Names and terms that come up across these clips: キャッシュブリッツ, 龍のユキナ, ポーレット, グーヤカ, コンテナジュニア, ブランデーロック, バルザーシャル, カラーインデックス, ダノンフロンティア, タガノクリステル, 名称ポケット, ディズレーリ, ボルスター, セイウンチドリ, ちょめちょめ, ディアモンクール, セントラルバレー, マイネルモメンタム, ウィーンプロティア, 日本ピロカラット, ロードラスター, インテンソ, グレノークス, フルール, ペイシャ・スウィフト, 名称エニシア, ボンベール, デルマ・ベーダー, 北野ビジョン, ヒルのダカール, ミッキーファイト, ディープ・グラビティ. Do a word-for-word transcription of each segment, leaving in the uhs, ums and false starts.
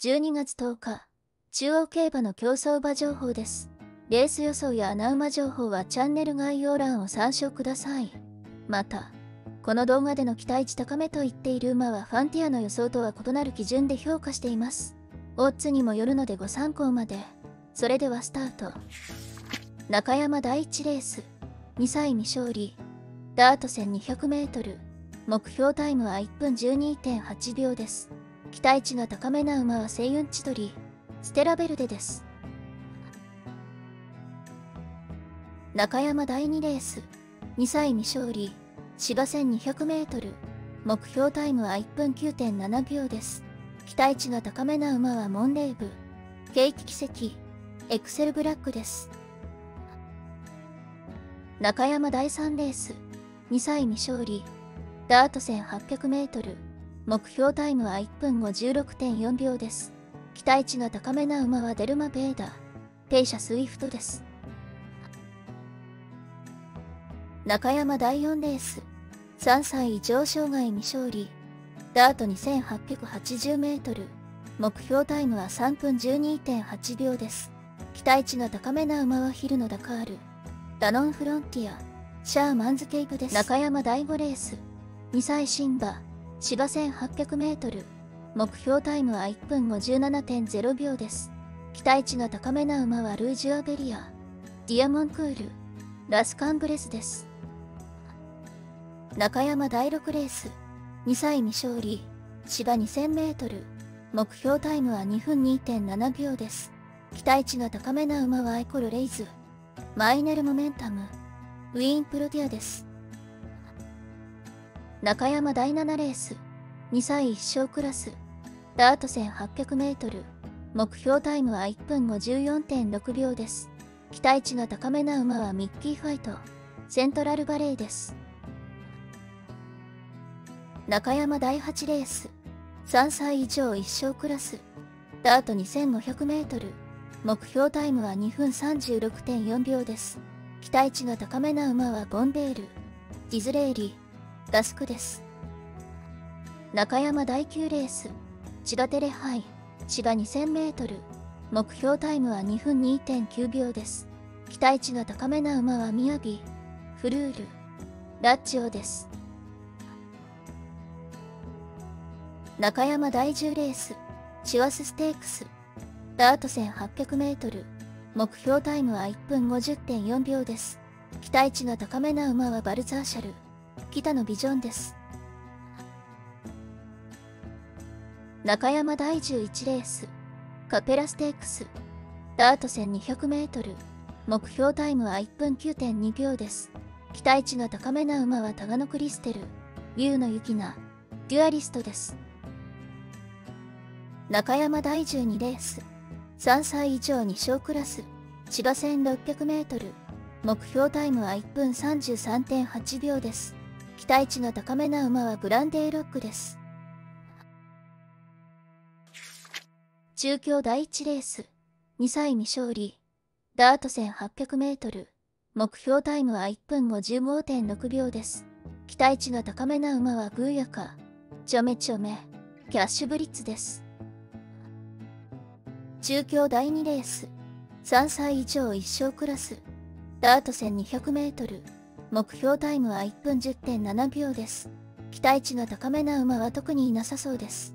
じゅうにがつとおか、中央競馬の競走馬情報です。レース予想や穴馬情報はチャンネル概要欄を参照ください。また、この動画での期待値高めと言っている馬はファンティアの予想とは異なる基準で評価しています。オッズにもよるのでご参考まで。それではスタート。中山だいいちレース、にさい未勝利、ダート せんにひゃくメートル、目標タイムはいっぷんじゅうにてんはちびょうです。期待値が高めな馬はセイウンチドリ、ステラベルデです。中山だいにレース、にさい未勝利、芝 せんにひゃくメートル、目標タイムはいっぷんきゅうてんななびょうです。期待値が高めな馬はモンレーブ、ケイティ奇跡、エクセルブラックです。中山だいさんレース、にさい未勝利、ダート せんはっぴゃくメートル、目標タイムはいっぷんごじゅうろくてんよんびょうです。期待値が高めな馬はデルマ・ベーダー、ペイシャ・スウィフトです。中山だいよんレース、さんさい以上障害未勝利、ダート にせんはっぴゃくはちじゅうメートル、目標タイムはさんぷんじゅうにてんはちびょうです。期待値が高めな馬はヒルのダカール、ダノンフロンティア、シャーマンズケイプです。中山だいごレース、にさいシンバ、芝 せんはっぴゃくメートル、目標タイムはいっぷんごじゅうななてんぜろびょうです。期待値が高めな馬はルージュアベリア、ディアモンクール、ラスカンブレスです。中山だいろくレース、にさい未勝利、芝 にせんメートル、目標タイムはにふんにてんななびょうです。期待値が高めな馬はアイコルレイズ、マイネルモメンタム、ウィーンプロティアです。中山だいななレース、にさいいっしょうクラス、ダート せんはっぴゃくメートル、目標タイムはいっぷんごじゅうよんてんろくびょうです。期待値が高めな馬はミッキーファイト、セントラルバレーです。中山だいはちレース、さんさい以上いっしょうクラス、ダート にせんごひゃくメートル、目標タイムはにふんさんじゅうろくてんよんびょうです。期待値が高めな馬はボンベール、ディズレーリ、ダスクです。中山だいきゅうレース、千葉テレ杯、芝 にせんメートル、目標タイムはにふんにてんきゅうびょうです。期待値が高めな馬はミヤビ、フルール、ラッチオです。中山だいじゅうレース、チワスステークス、ダート せんはっぴゃくメートル、目標タイムはいっぷんごじゅってんよんびょうです。期待値が高めな馬はバルザーシャル、北野ビジョンです。中山だいじゅういちレース、カペラステークス、ダート せんにひゃくメートル、目標タイムはいっぷんきゅうてんにびょうです。期待値が高めな馬はタガノクリステル、龍のユキナ、デュアリストです。中山だいじゅうにレース、さんさい以上にしょうクラス、千葉 せんろっぴゃくメートル、目標タイムはいっぷんさんじゅうさんてんはちびょうです。期待値が高めな馬はブランデーロックです。中京だいいちレース、にさい未勝利、ダート せんはっぴゃくメートル、目標タイムはいっぷんごじゅうごてんろくびょうです。期待値が高めな馬はグーヤカ、ちょめちょめ、キャッシュブリッツです。中京だいにレース、さんさい以上いっしょうクラス、ダート せんにひゃくメートル、目標タイムはいっぷんじゅってんななびょうです。期待値が高めな馬は特にいなさそうです。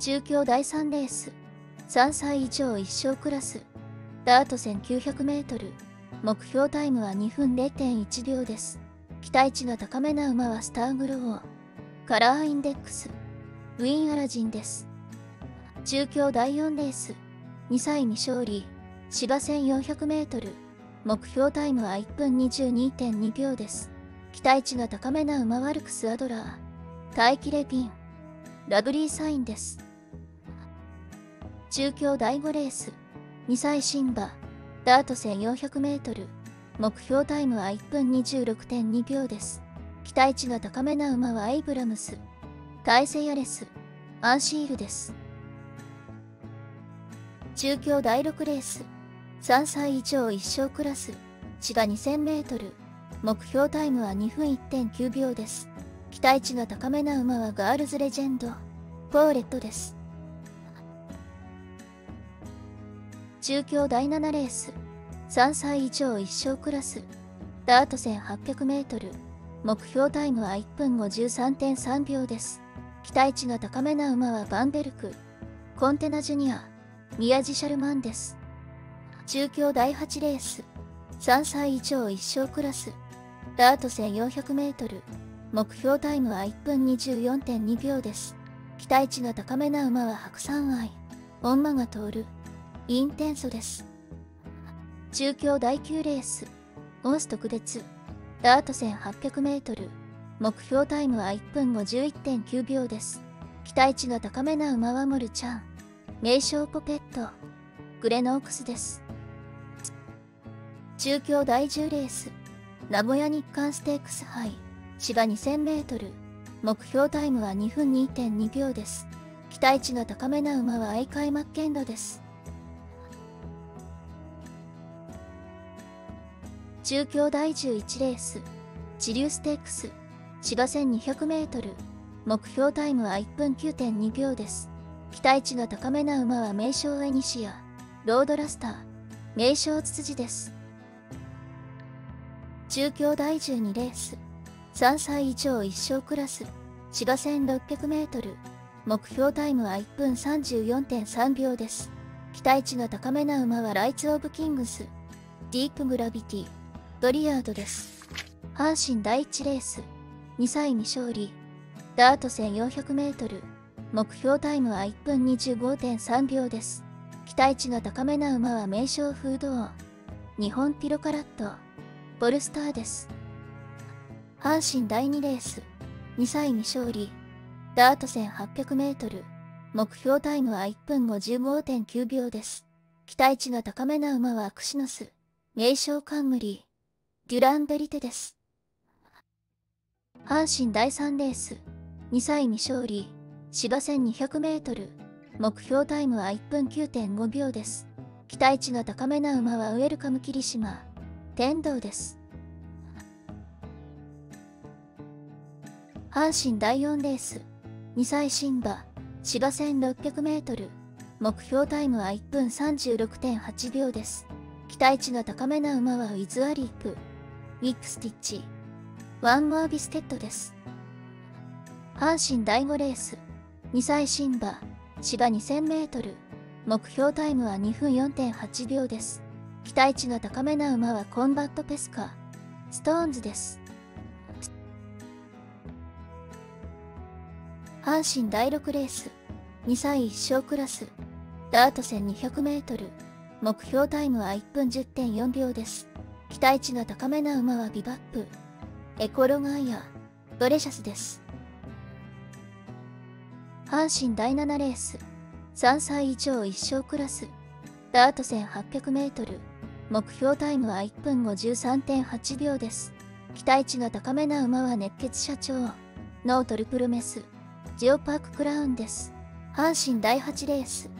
中京だいさんレース、さんさい以上いっしょうクラス、ダート せんきゅうひゃくメートル、目標タイムはにふんれいてんいちびょうです。期待値が高めな馬はスターグロー、カラーインデックス、ウィン・アラジンです。中京だいよんレース、にさい未勝利、芝 せんよんひゃくメートル、目標タイムはいっぷんにじゅうにてんにびょうです。期待値が高めな馬はルクス・アドラー、タイキレピン、ラブリーサインです。中京だいごレース、にさいシンバ、ダート せんよんひゃくメートル、目標タイムはいっぷんにじゅうろくてんにびょうです。期待値が高めな馬はエイブラムス、タイセイアレス、アンシールです。中京だいろくレース、さんさい以上いっしょうクラス、芝 にせんメートル、目標タイムはにふんいってんきゅうびょうです。期待値が高めな馬はガールズレジェンド、ポーレットです。中京だいななレース、さんさい以上いっ勝クラス、ダート せんはっぴゃくメートル、目標タイムはいっぷんごじゅうさんてんさんびょうです。期待値が高めな馬はバンベルク、コンテナジュニア、宮地シャルマンです。中京だいはちレース、さんさい以上いっ勝クラス、ダート せんよんひゃくメートル、目標タイムはいっぷんにじゅうよんてんにびょうです。期待値が高めな馬は白山愛、御馬が通る、インテンソです。中京だいきゅうレース、オンス特別、ダート せんはっぴゃくメートル、目標タイムはいっぷんごじゅういってんきゅうびょうです。期待値が高めな馬はモルちゃん、名称ポケット、グレノークスです。中京だいじゅうレース、名古屋日刊ステークス杯、芝 にせんメートル、目標タイムはにふんにてんにびょうです。期待値が高めな馬はアイカイマッケンドです。中京だいじゅういちレース、知立ステークス、芝 せんにひゃくメートル、目標タイムはいっぷんきゅうてんにびょうです。期待値が高めな馬は名称エニシア、ロードラスター、名称ツツジです。中京だいじゅうにレース、さんさい以上いっ勝クラス、芝 せんろっぴゃくメートル、目標タイムはいっぷんさんじゅうよんてんさんびょうです。期待値が高めな馬はライツ・オブ・キングス、ディープ・グラビティ、ドリアードです。阪神だいいちレース、にさい未勝利、ダート せんよんひゃくメートル、目標タイムはいっぷんにじゅうごてんさんびょうです。期待値が高めな馬は名称フードオン、日本ピロカラット、ボルスターです。阪神だいにレース、にさい未勝利、ダート せんはっぴゃくメートル、目標タイムはいっぷんごじゅうごてんきゅうびょうです。期待値が高めな馬はクシノス、名称カンムリー、デュランベリテです。阪神だいさんレース、にさい未勝利、芝 せんにひゃくメートル、目標タイムはいっぷんきゅうてんごびょうです。期待値が高めな馬はウェルカム霧島、天童です。阪神だいよんレース、にさい新馬、芝 せんろっぴゃくメートル、目標タイムはいっぷんさんじゅうろくてんはちびょうです。期待値が高めな馬はウィズアリープ、ウィックスティッチ、ワンモアビステッドです。阪神だいごレース、にさい新馬、芝 にせんメートル、目標タイムはにふんよんてんはちびょうです。期待値が高めな馬はコンバットペスカ、ストーンズです。阪神だいろくレース、にさいいっ勝クラス、ダート せんにひゃくメートル、目標タイムはいっぷんじゅってんよんびょうです。期待値が高めな馬はビバップ、エコロガイア、ドレシャスです。阪神だいななレース、さんさい以上いっ勝クラス、ダート せんはっぴゃくメートル、目標タイムはいっぷんごじゅうさんてんはちびょうです。期待値が高めな馬は熱血社長、ノートルプロメス、ジオパーククラウンです。阪神だいはちレース、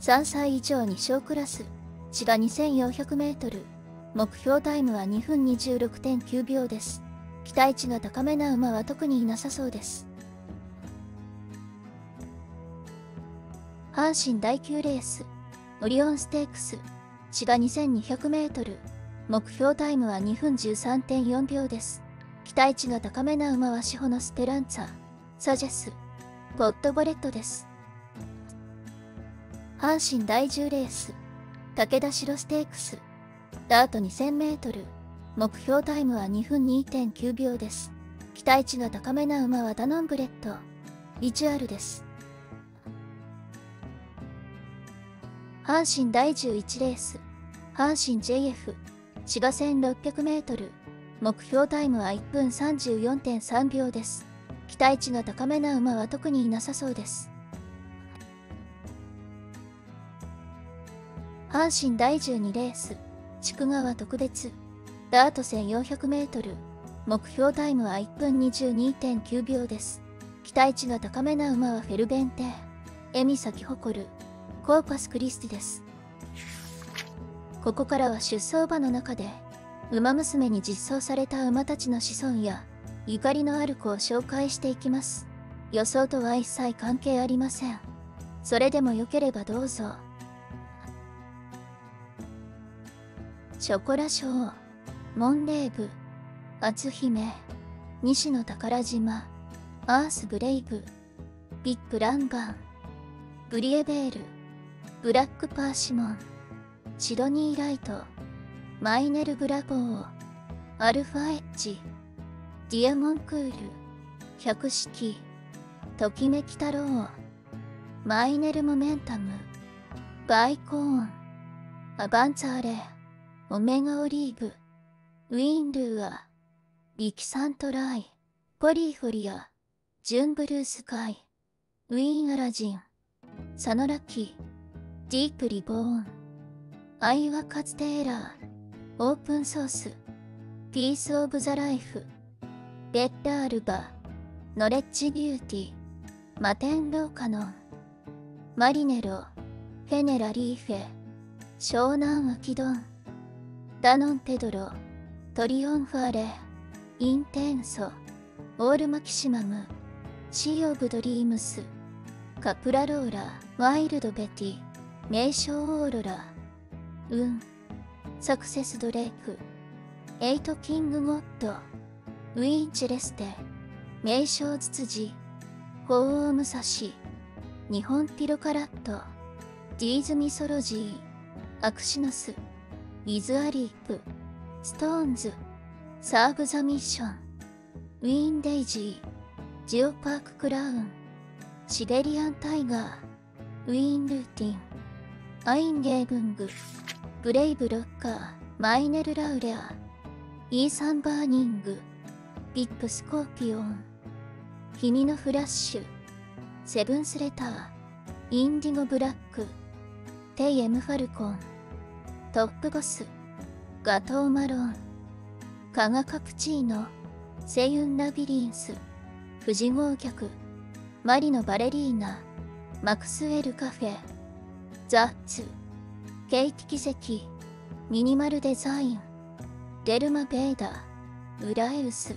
さんさい以上に勝クラス、芝 にせんよんひゃくメートル、目標タイムはにふんにじゅうろくてんきゅうびょうです。期待値が高めな馬は特にいなさそうです。阪神だいきゅうレース、オリオンステークス、芝 にせんにひゃくメートル、目標タイムはにふんじゅうさんてんよんびょうです。期待値が高めな馬はシホのスペランツァ、サジェス、ポットボレットです。阪神だいじゅうレース、武田城ステークス、ダート にせんメートル、目標タイムはにふんにてんきゅうびょうです。期待値が高めな馬はダノンブレッド、リチュアルです。阪神だいじゅういちレース、阪神 ジェイエフ、芝 せんろっぴゃくメートル、目標タイムはいっぷんさんじゅうよんてんさんびょうです。期待値が高めな馬は特にいなさそうです。阪神だいじゅうにレース、筑川特別、ダート せんよんひゃくメートル、目標タイムはいっぷんにじゅうにてんきゅうびょうです。期待値が高めな馬はフェルベンテ、エミサキホコル、コーパスクリスティです。ここからは出走馬の中で、馬娘に実装された馬たちの子孫や、ゆかりのある子を紹介していきます。予想とは一切関係ありません。それでもよければどうぞ。ショコラショウ、モンレーブ、篤姫、西野宝島、アースブレイブ、ビッグランガン、ブリエベール、ブラックパーシモン、シドニーライト、マイネルブラボー、アルファエッジ、ディアモンクール、百式、ときめき太郎、マイネルモメンタム、バイコーン、アバンツァーレ、オメガオリーブ、ウィンルーア、リキサントライ、ポリーフォリア、ジュンブルースカイ、ウィーンアラジン、サノラキ、ディープリボーン、アイワカツテーラー、オープンソース、ピースオブザライフ、レッダールバ、ノレッジビューティ、マテンローカノン、マリネロ、フェネラリーフェ、湘南アキドン、ダノンテドロ、トリオンファーレ、インテンソ、オールマキシマム、シーオブドリームス、カプラローラ、ワイルドベティ、名称オーロラ、ウン、サクセスドレイク、エイトキングゴッド、ウィーンチェレステ、名称ツツジ、鳳凰武蔵、日本ピロカラット、ディーズミソロジー、アクシノス、ウィズアリープ、ストーンズ、サーブザミッション、ウィーンデイジー、ジオパーククラウン、シベリアンタイガー、ウィーンルーティン、アインゲーグング、ブレイブロッカー、マイネルラウレア、イーサンバーニング、ビップスコーピオン、君のフラッシュ、セブンスレター、インディゴブラック、テイエムファルコン、トップゴス、ガトーマロン、カガカプチーノ、セユンラビリンス、富士豪客、マリノバレリーナ、マクスウェルカフェ、ザッツ、ケイティ奇跡、ミニマルデザイン、デルマベーダー、ウラエウス、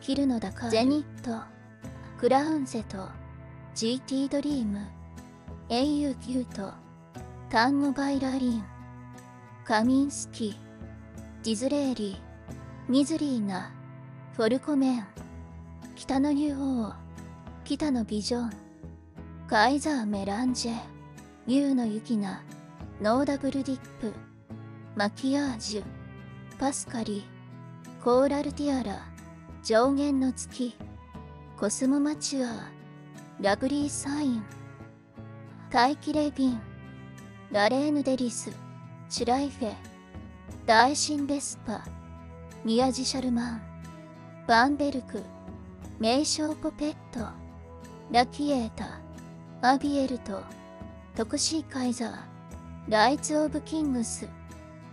キルノダカール、ゼニット、クラウンゼと、ジーティー ドリーム、エーユー キュート、タンモバイラリン、カミンスキ、ディズレーリ、ミズリーナ、フォルコメン、北の竜王、北のビジョン、カイザーメランジェ、竜のユキナ、ノーダブルディップ、マキアージュ、パスカリ、コーラルティアラ、上限の月、コスモマチュア、ラブリーサイン、大気レビン、ラレーヌデリス、シュライフェ、ダイシンベスパ、ミヤジシャルマン、バンベルク、名称ポペット、ラキエータ、アビエルト、トクシーカイザー、ライツ・オブ・キングス、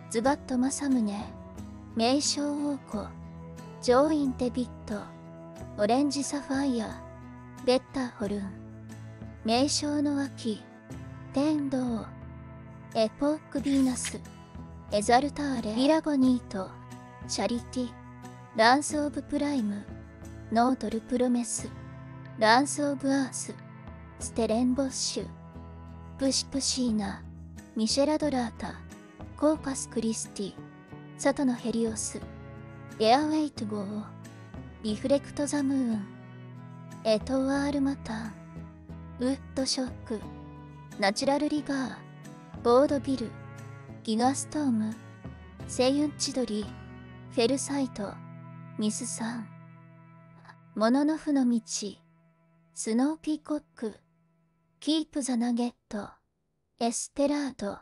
ズバット・マサムネ、名称王子、ジョーイン・テビット、オレンジ・サファイア、ベッタ・ホルン、名称の秋、天道、エポーク・ヴィーナス、エザルターレ、ビラボニート、シャリティ、ランス・オブ・プライム、ノートルプロメス、ランスオブアース、ステレンボッシュ、プシプシーナ、ミシェラドラータ、コーパスクリスティ、サトノヘリオス、エアウェイト号、リフレクトザムーン、エトワールマタン、ウッドショック、ナチュラルリガー、ボードビル、ギガストーム、セユンチドリ、フェルサイト、ミスサン、もののふの道、スノーピーコック、キープザナゲット、エスペラード、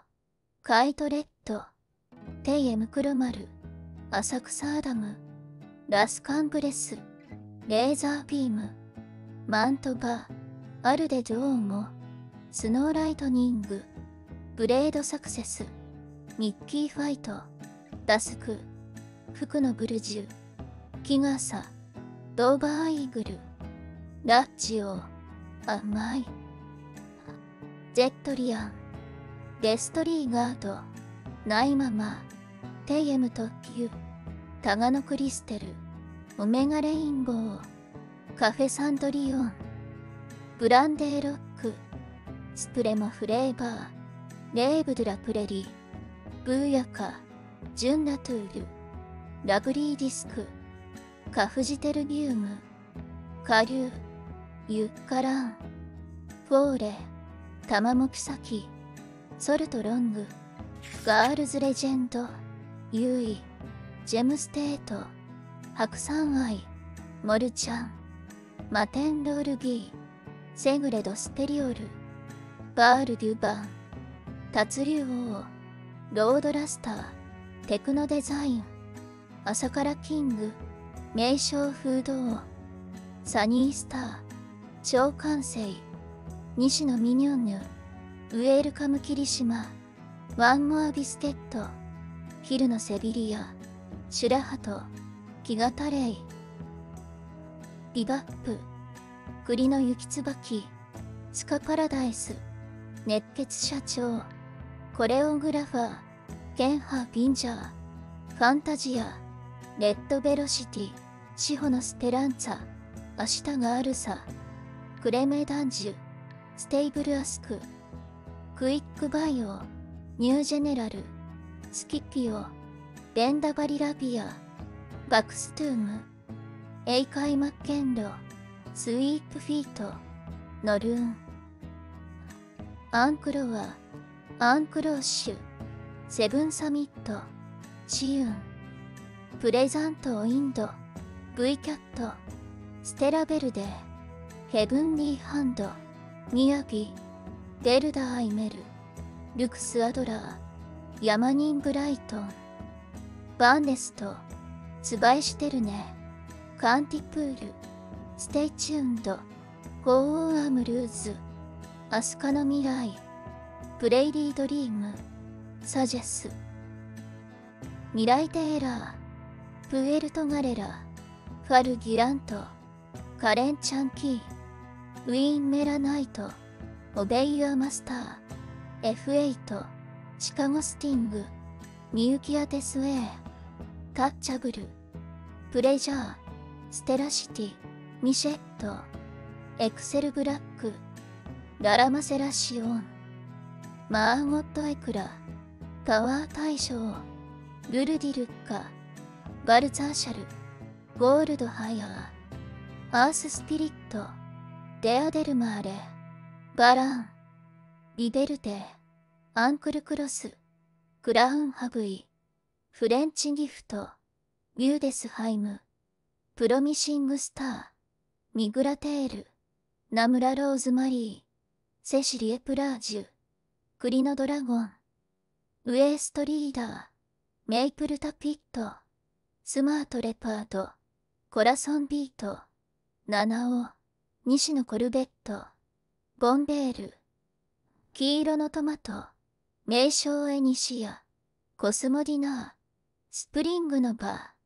カイトレッド、テイエムクロマル、浅草アダム、ラスカンブレス、レーザービーム、マントバ、アルデ・ドゥオーモ、スノーライトニング、ブレードサクセス、ミッキーファイト、ダスク、服のブルジュ、キガサ、ドーバーイーグル、ラッジオ、甘い、ゼットリアン、デストリーガード、ナイママ、テイエム特急、タガノクリステル、オメガレインボー、カフェサンドリオン、ブランデーロック、スプレモフレーバー、レーブドゥラプレリ、ブーヤカ、ジュンナトゥール、ラブリーディスク、カフジテルビウム、カリュウ、ユッカラン、フォーレ、タマモキサキ、ソルトロング、ガールズレジェンド、ユイ、ジェムステート、白山愛、モルちゃん、マテンロールギー、セグレドスペリオル、バールデュバン、タツリュウオウ、ロードラスター、テクノデザイン、朝からキング、名称風道、サニースター、超完成、西野ミニョンヌ、ウェルカム霧島、ワンモアビスケット、ヒルのセビリア、シュラハト、キガタレイ、ビバップ、栗の雪椿、スカパラダイス、熱血社長、コレオグラファー、ケンハ・ピンジャー、ファンタジア、レッド・ベロシティ、シホのスペランツァ、明日があるさ、クレメ・ダンジュ、ステイブル・アスク、クイック・バイオ、ニュー・ジェネラル、スキッピオ、ベンダ・バリラビア、バクストゥーム、エイカイ・マッケンロ、スイープ・フィート、ノルーン、アンクロア、アンクロッシュ、セブン・サミット、シユン、プレザント・インド、V キャット、ステラ・ベルデ、ヘブンリー・ハンド、ミヤビ、デルダ・アイメル、ルクス・アドラー、ヤマニン・ブライトン、バーネスト、ツバイシテルネ、カンティプール、ステイチューンド、ゴー・アム・ルーズ、アスカの未来、プレイリー・ドリーム、サジェス、ミライ・テイラー、プエルト・ガレラ、ファル・ギラント、カレン・チャンキー、ウィーン・メラナイト、オベイ・ユア・マスター、エフエイト、シカゴ・スティング、ミユキア・デスウェイ、タッチャブル、プレジャー、ステラシティ、ミシェット、エクセル・ブラック、ララマセラシオン、マーゴット・エクラ、タワー大将、ルルディルッカ、バルザーシャル、ゴールド・ハイアー、アース・スピリット、デア・デルマーレ、バラン、リベルテ、アンクル・クロス、クラウン・ハブイ、フレンチ・ギフト、ビューデス・ハイム、プロミシング・スター、ミグラ・テール、ナムラ・ローズ・マリー、セシリエプラージュ、クリノドラゴン、ウエストリーダー、メイプルタピット、スマートレパード、コラソンビート、ナナオ、西野コルベット、ボンベール、黄色のトマト、名称エニシア、コスモディナー、スプリングのバー。